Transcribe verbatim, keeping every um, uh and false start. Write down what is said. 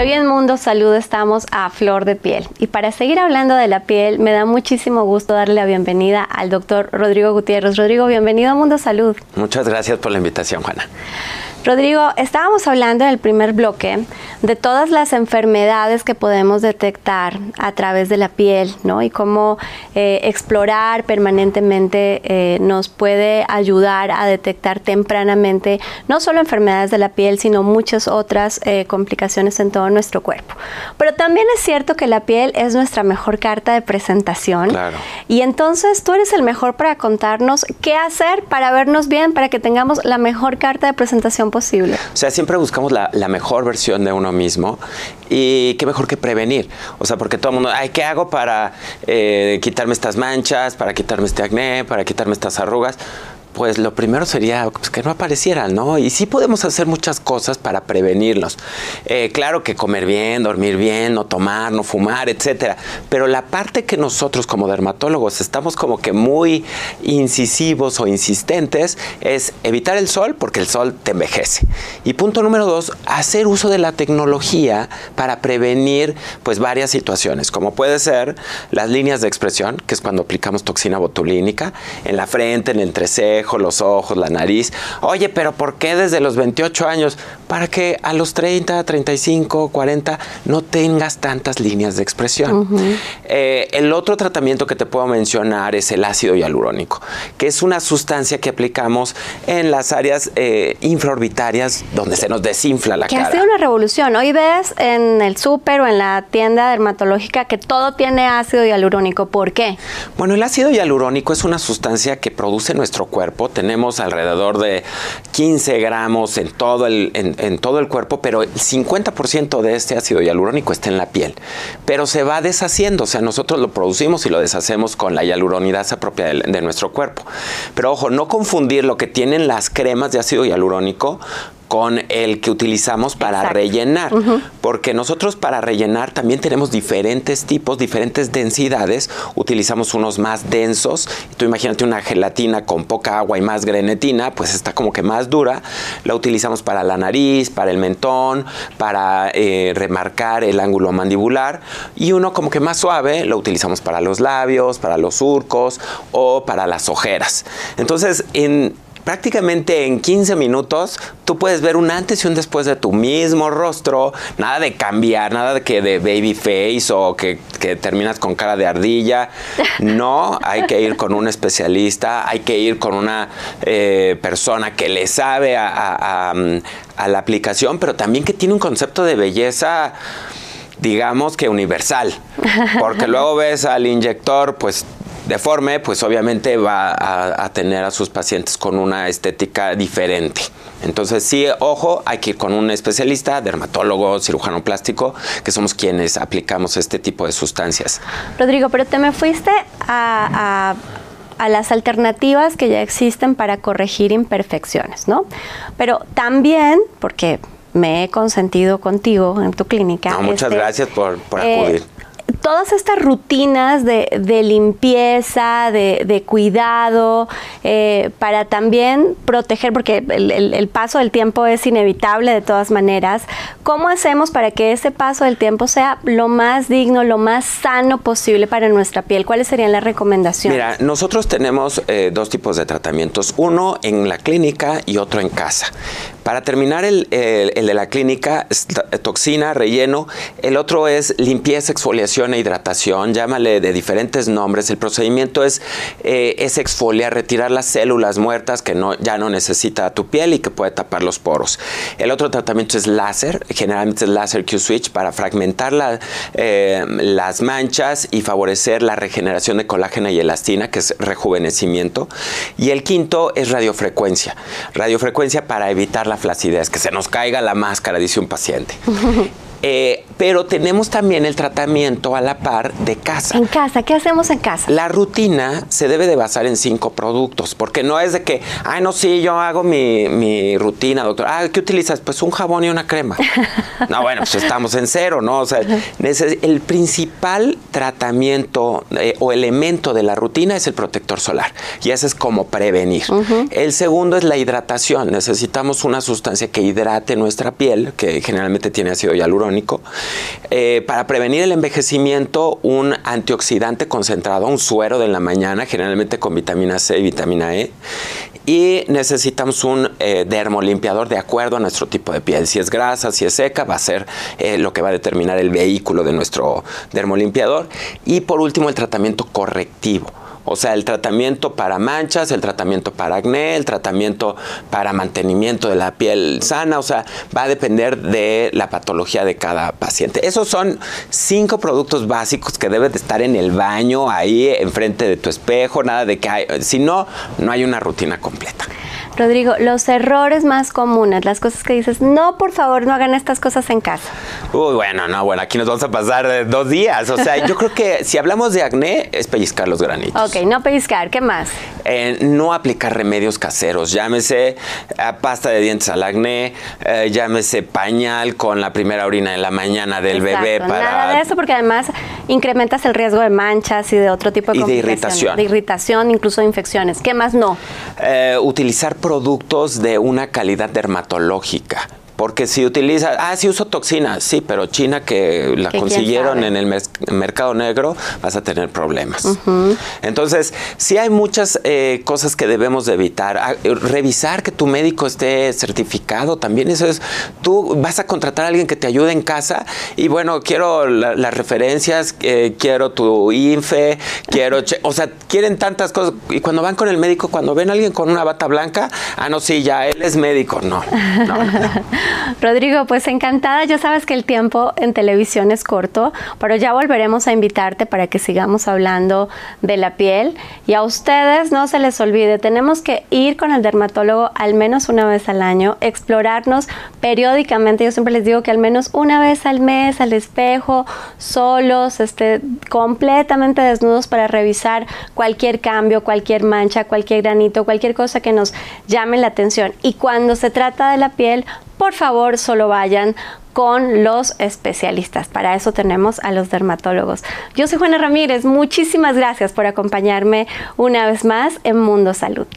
Hoy en Mundo Salud estamos a flor de piel y para seguir hablando de la piel me da muchísimo gusto darle la bienvenida al doctor Rodrigo Gutiérrez. Rodrigo, bienvenido a Mundo Salud. Muchas gracias por la invitación, Juana. Rodrigo, estábamos hablando en el primer bloque de todas las enfermedades que podemos detectar a través de la piel, ¿no? Y cómo eh, explorar permanentemente eh, nos puede ayudar a detectar tempranamente no solo enfermedades de la piel, sino muchas otras eh, complicaciones en todo nuestro cuerpo. Pero también es cierto que la piel es nuestra mejor carta de presentación. Claro. Y entonces tú eres el mejor para contarnos qué hacer para vernos bien, para que tengamos la mejor carta de presentación posible. O sea, siempre buscamos la, la mejor versión de uno mismo y qué mejor que prevenir. O sea, porque todo el mundo, ay, ¿qué hago para eh, quitarme estas manchas, para quitarme este acné, para quitarme estas arrugas? Pues lo primero sería pues, que no aparecieran, ¿no? Y sí podemos hacer muchas cosas para prevenirlos. Eh, claro que comer bien, dormir bien, no tomar, no fumar, etcétera. Pero la parte que nosotros como dermatólogos estamos como que muy incisivos o insistentes es evitar el sol porque el sol te envejece. Y punto número dos, hacer uso de la tecnología para prevenir pues varias situaciones, como puede ser las líneas de expresión, que es cuando aplicamos toxina botulínica, en la frente, en el entrecejo, los ojos, la nariz. Oye, pero ¿por qué desde los veintiocho años? Para que a los treinta, treinta y cinco, cuarenta no tengas tantas líneas de expresión. Uh-huh. eh, el otro tratamiento que te puedo mencionar es el ácido hialurónico, que es una sustancia que aplicamos en las áreas eh, infraorbitarias donde se nos desinfla la que cara. Que ha sido una revolución. Hoy ves en el súper o en la tienda dermatológica que todo tiene ácido hialurónico. ¿Por qué? Bueno, el ácido hialurónico es una sustancia que produce nuestro cuerpo. Tenemos alrededor de quince gramos en todo el, en, en todo el cuerpo, pero el cincuenta por ciento de este ácido hialurónico está en la piel, pero se va deshaciendo. O sea, nosotros lo producimos y lo deshacemos con la hialuronidasa propia de, de nuestro cuerpo. Pero ojo, no confundir lo que tienen las cremas de ácido hialurónico con el que utilizamos para Exacto. rellenar, uh-huh. porque nosotros para rellenar también tenemos diferentes tipos, diferentes densidades, utilizamos unos más densos. Tú imagínate una gelatina con poca agua y más grenetina, pues está como que más dura, la utilizamos para la nariz, para el mentón, para eh, remarcar el ángulo mandibular, y uno como que más suave, lo utilizamos para los labios, para los surcos o para las ojeras. Entonces, en prácticamente en quince minutos tú puedes ver un antes y un después de tu mismo rostro. Nada de cambiar, nada de que de baby face o que, que terminas con cara de ardilla. No, hay que ir con un especialista, hay que ir con una eh, persona que le sabe a, a, a, a la aplicación, pero también que tiene un concepto de belleza, digamos que universal. Porque luego ves al inyector, pues, deforme, pues obviamente va a, a tener a sus pacientes con una estética diferente. Entonces sí, ojo, hay que ir con un especialista, dermatólogo, cirujano plástico, que somos quienes aplicamos este tipo de sustancias. Rodrigo, pero te me fuiste a... a... a las alternativas que ya existen para corregir imperfecciones, ¿no? Pero también, porque me he consentido contigo en tu clínica. No, muchas este, gracias por, por eh, acudir. Todas estas rutinas de, de limpieza, de, de cuidado, eh, para también proteger, porque el, el, el paso del tiempo es inevitable de todas maneras. ¿Cómo hacemos para que ese paso del tiempo sea lo más digno, lo más sano posible para nuestra piel? ¿Cuáles serían las recomendaciones? Mira, nosotros tenemos eh, dos tipos de tratamientos, uno en la clínica y otro en casa. Para terminar el, el, el de la clínica, toxina, relleno. El otro es limpieza, exfoliación e hidratación. Llámale de diferentes nombres. El procedimiento es, eh, es exfoliar, retirar las células muertas que no, ya no necesita tu piel y que puede tapar los poros. El otro tratamiento es láser, generalmente es láser Q-Switch, para fragmentar la, eh, las manchas y favorecer la regeneración de colágeno y elastina, que es rejuvenecimiento. Y el quinto es radiofrecuencia. Radiofrecuencia para evitar la flacidez, que se nos caiga la máscara, dice un paciente. Eh, pero tenemos también el tratamiento a la par de casa. En casa, ¿qué hacemos en casa? La rutina se debe de basar en cinco productos, porque no es de que, ay, no, sí, yo hago mi, mi rutina, doctor. Ah, ¿qué utilizas? Pues un jabón y una crema. No, bueno, pues estamos en cero, ¿no? O sea, el principal tratamiento eh, o elemento de la rutina es el protector solar, y ese es como prevenir. Uh-huh. El segundo es la hidratación. Necesitamos una sustancia que hidrate nuestra piel, que generalmente tiene ácido hialurónico, hialurónico. Eh, para prevenir el envejecimiento, un antioxidante concentrado, un suero de en la mañana, generalmente con vitamina C y vitamina E. Y necesitamos un eh, dermolimpiador de acuerdo a nuestro tipo de piel. Si es grasa, si es seca, va a ser eh, lo que va a determinar el vehículo de nuestro dermolimpiador. Y por último, el tratamiento correctivo. O sea, el tratamiento para manchas, el tratamiento para acné, el tratamiento para mantenimiento de la piel sana. O sea, va a depender de la patología de cada paciente. Esos son cinco productos básicos que deben de estar en el baño, ahí enfrente de tu espejo. Nada de que hay, si no, no hay una rutina completa. Rodrigo, los errores más comunes, las cosas que dices, no, por favor, no hagan estas cosas en casa. Uy, bueno, no, bueno, aquí nos vamos a pasar dos días. O sea, yo creo que si hablamos de acné, es pellizcar los granitos. Ok, no pellizcar, ¿qué más? Eh, no aplicar remedios caseros, llámese eh, pasta de dientes al acné, eh, llámese pañal con la primera orina en la mañana del Exacto, bebé. Para... Nada de eso, porque además incrementas el riesgo de manchas y de otro tipo de complicaciones. Y de irritación. De irritación, incluso de infecciones. ¿Qué más no? Eh, utilizar productos de una calidad dermatológica. Porque si utilizas, ah, sí uso toxina, sí, pero China que la consiguieron en el merc mercado negro, vas a tener problemas. Uh-huh. Entonces, sí hay muchas eh, cosas que debemos de evitar. Ah, revisar que tu médico esté certificado, también eso es, tú vas a contratar a alguien que te ayude en casa y bueno, quiero la, las referencias, eh, quiero tu INFE, quiero, che o sea, quieren tantas cosas. Y cuando van con el médico, cuando ven a alguien con una bata blanca, ah, no, sí, ya, él es médico. No, no, no. Rodrigo, pues encantada. Ya sabes que el tiempo en televisión es corto, pero ya volveremos a invitarte para que sigamos hablando de la piel. Y a ustedes no se les olvide, tenemos que ir con el dermatólogo al menos una vez al año, explorarnos periódicamente. Yo siempre les digo que al menos una vez al mes al espejo, solos, este, completamente desnudos para revisar cualquier cambio, cualquier mancha, cualquier granito, cualquier cosa que nos llame la atención. Y cuando se trata de la piel, por favor, solo vayan con los especialistas. Para eso tenemos a los dermatólogos. Yo soy Juana Ramírez. Muchísimas gracias por acompañarme una vez más en Mundo Salud.